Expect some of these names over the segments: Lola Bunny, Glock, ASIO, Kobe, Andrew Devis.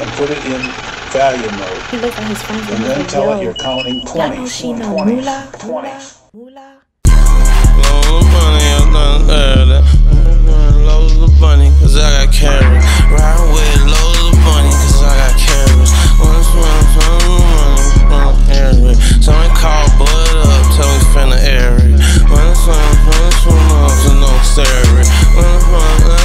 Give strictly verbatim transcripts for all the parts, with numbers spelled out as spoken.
and put it in value mode. He looked at his friends and then tell it you're counting twenty. twenty. twenty. Lola Bunny, I'm gonna love that. I'm gonna Lola Bunny, cause I got carrots. Ride with Lola Bunny, cause I got carrots. Once when I'm gonna air it. Someone call Bud up, tell me finna air it. Once when I'm gonna up, so no stare it. Once when I'm gonna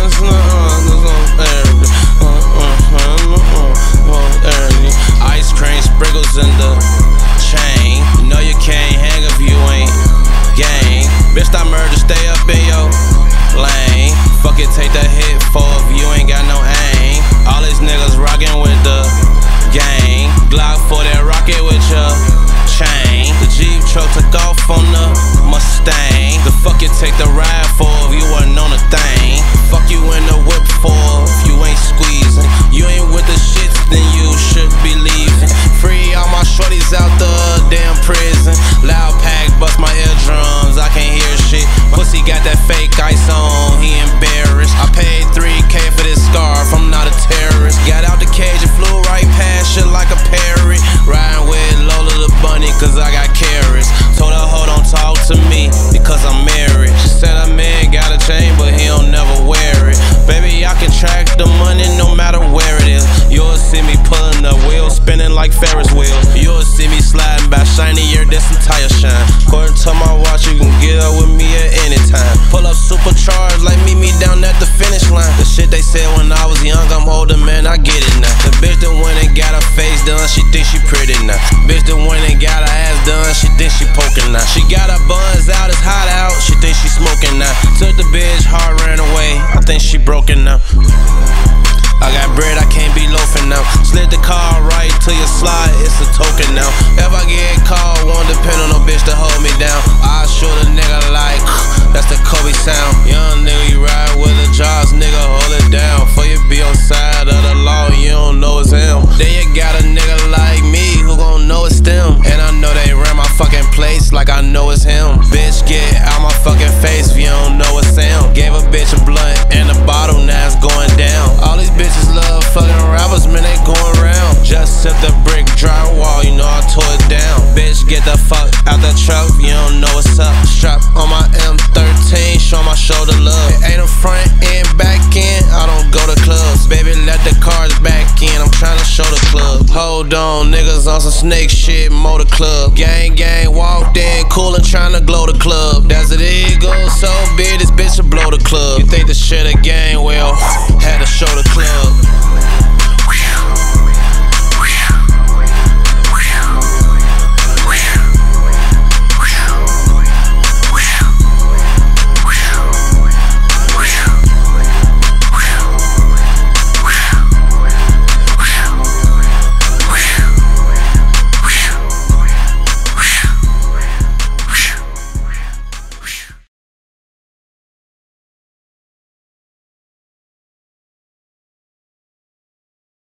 take the hit for if you ain't got no aim. All these niggas rockin' with the gang. Glock for that rocket with your chain. The Jeep truck took off on the Mustang. The fuck you take the ride for if you wasn't on a thing. Fuck you in the whip for if you ain't squeezing. You ain't with the shit, then you should be leaving. Free all my shorties out the damn prison. Loud pack bust my eardrums, I can't hear shit. Pussy got that fake ice on, he embarrassed. I paid three K for this scarf, I'm not a terrorist. Got out the cage and flew right past shit like a parrot. Riding with Lola the Bunny cause I got carrots. Told her hoe don't talk to me because I'm married. She said a man got a chain but he don't never wear it. Baby I can track the money no matter where it is. You'll see me pulling the wheel, spinning like Ferris wheels. You'll see me sliding by shinier than some tire shine. According to my watch you can get up with me at any time. Pull up supercharged like meet me down at the finish line. The shit they said when I was young, I'm older, man, I get it now. The bitch that went and got her face done, she think she pretty now. Bitch that went and got her ass done, she think she poking now. She got her buns out, it's hot out, she think she smoking now. Took the bitch, heart ran away, I think she broken now. I got bread, I can't be loafing now. Slid the car right to your slide, it's a token now. If I get called, won't depend on no bitch to hold me down. I shoot a nigga like, that's the Kobe sound. Young nigga, you ride with the jobs, nigga, hold it down. For you be on side of the law, you don't know it's him. Then you got a nigga like me, who gon' know it's them. And I know they ran my fucking place, like I know it's him. Bitch, get out my fucking face, if you don't know it's him. Gave a bitch a blunt and a bottle, now it's going down. All these bitches love fucking rappers, man, they going around. Just set the brick drywall, you know I tore it down. Bitch, get the fuck out the truck, you don't know what's up. Strap on my M thirteen, show my shoulder love. It ain't a front end, back end, I don't go to clubs. Baby, let the cars back in, I'm tryna show the club. Hold on, niggas on some snake shit, motor club. Gang, gang, walked in, cool and tryna glow the club. Desert Eagle, so big, this bitch will blow the club. You think the shit a gang, well, had to show the club.